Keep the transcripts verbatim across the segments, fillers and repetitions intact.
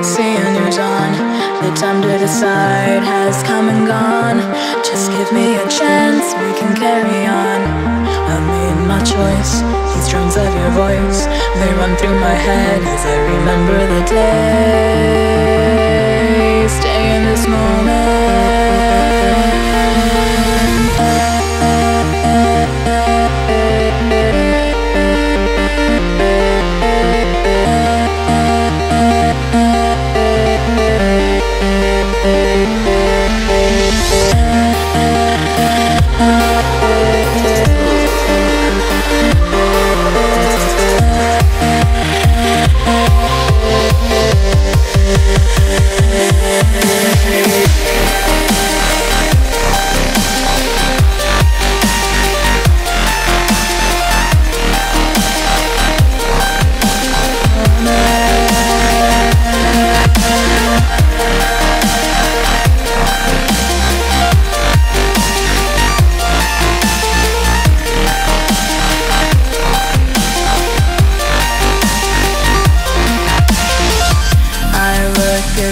seeing you dawn. The time to decide has come and gone. Just give me a chance, we can carry on. I made my choice. These drums of your voice, they run through my head as I remember the day. Stay in this moment.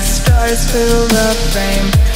Stars fill the frame.